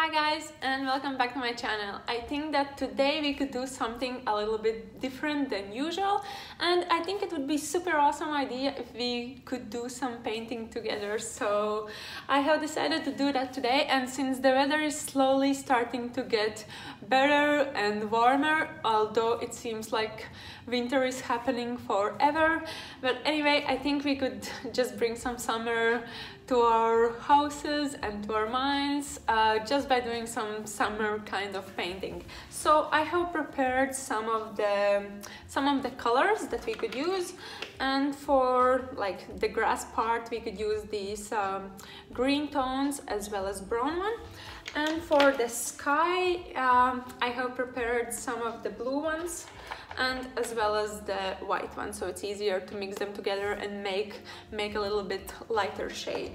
Hi guys, and welcome back to my channel. I think that today we could do something a little bit different than usual, and I think it would be super awesome idea if we could do some painting together. So I have decided to do that today, and since the weather is slowly starting to get better and warmer, although it seems like winter is happening forever, but anyway, I think we could just bring some summer to our houses and to our minds just by doing some summer kind of painting. So I have prepared some of the colors that we could use, and for like the grass part we could use these green tones as well as brown one, and for the sky I have prepared some of the blue ones and as well as the white one, so it's easier to mix them together and make a little bit lighter shade.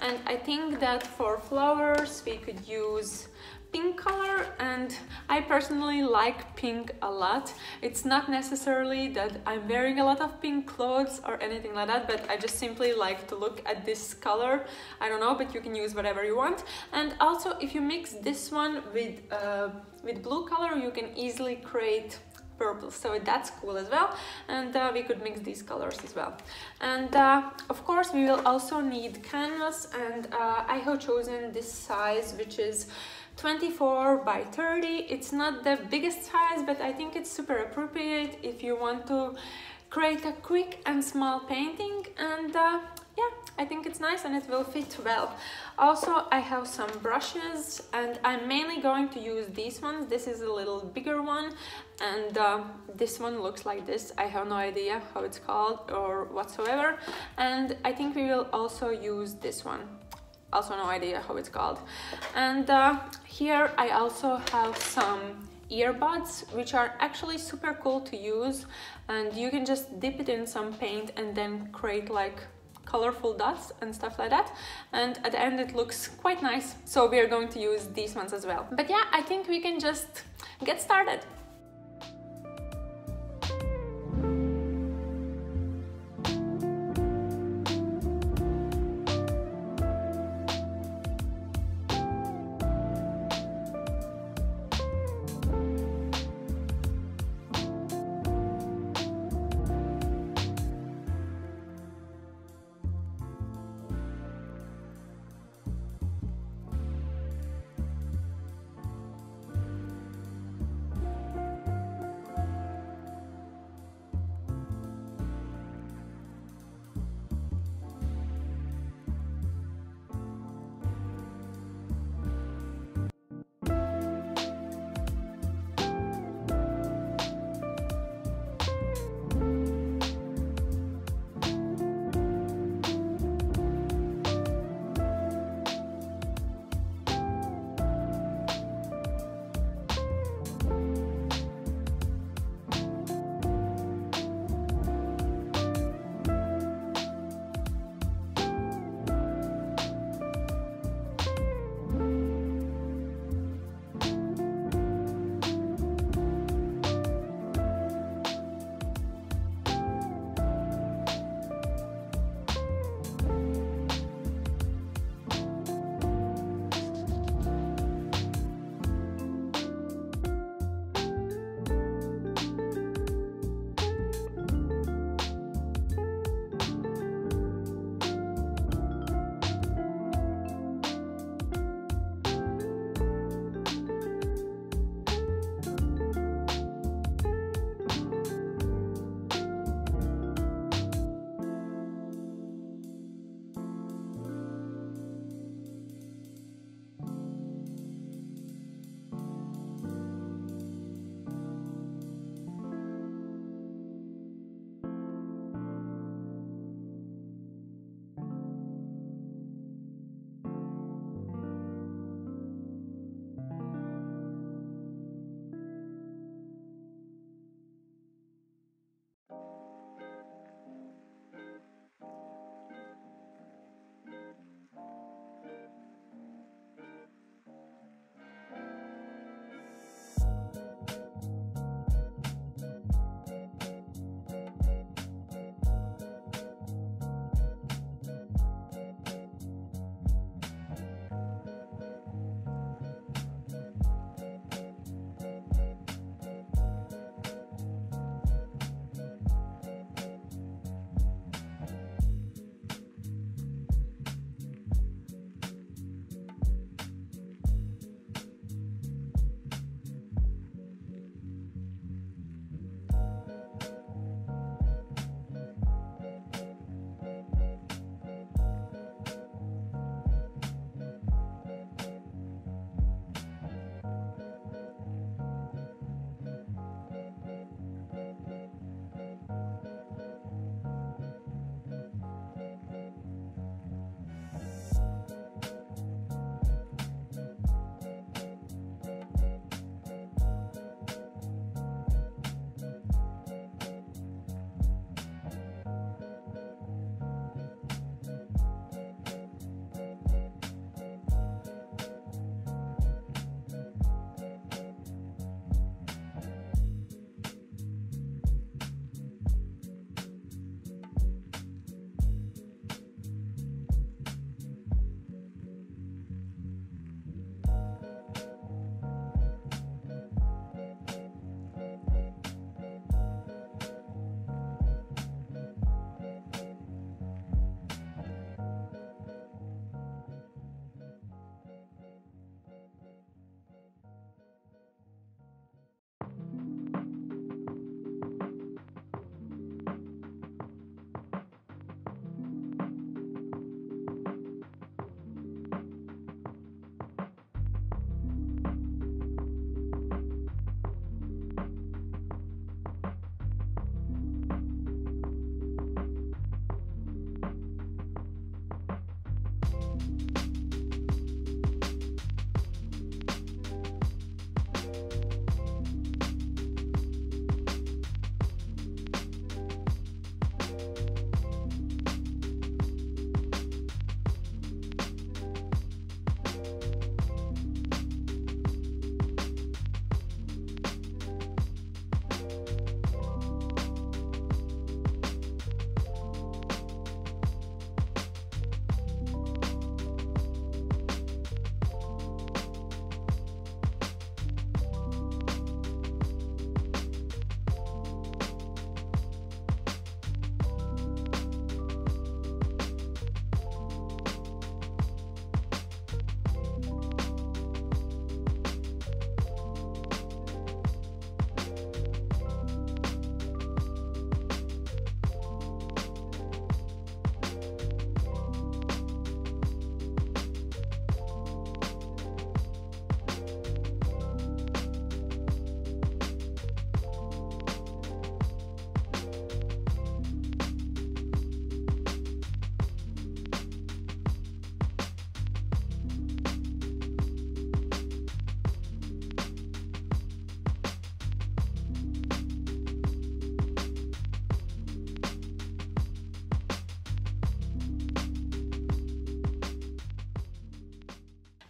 And I think that for flowers we could use pink color, and I personally like pink a lot. It's not necessarily that I'm wearing a lot of pink clothes or anything like that, but I just simply like to look at this color. I don't know, but you can use whatever you want. And also if you mix this one with blue color, you can easily create purple, so that's cool as well. And we could mix these colors as well. And of course we will also need canvas, and I have chosen this size, which is 24 by 30. It's not the biggest size, but I think it's super appropriate if you want to create a quick and small painting. And yeah, I think it's nice and it will fit well. Also, I have some brushes, and I'm mainly going to use these ones. This is a little bigger one, and this one looks like this. I have no idea how it's called or whatsoever, and I think we will also use this one. Also no idea how it's called. And here I also have some earbuds, which are actually super cool to use, and you can just dip it in some paint and then create like colorful dots and stuff like that, and at the end it looks quite nice, so we are going to use these ones as well. But yeah, I think we can just get started.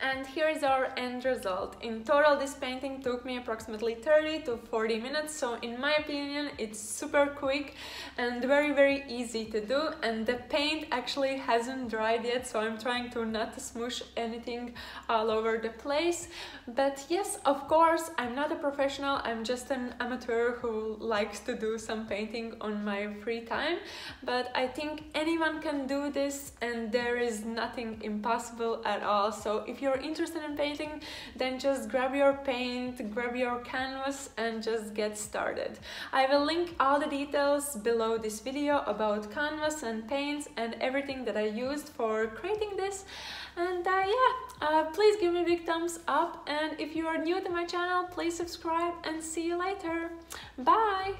And here is our end result. In total, this painting took me approximately 30 to 40 minutes, so in my opinion it's super quick and very easy to do, and the paint actually hasn't dried yet, so I'm trying to not smoosh anything all over the place. But yes, of course, I'm not a professional, I'm just an amateur who likes to do some painting on my free time, but I think anyone can do this and there is nothing impossible at all. So if you're interested in painting, then just grab your paint, grab your canvas, and just get started. I will link all the details below this video about canvas and paints and everything that I used for creating this. And please give me a big thumbs up, and if you are new to my channel, please subscribe, and see you later. Bye!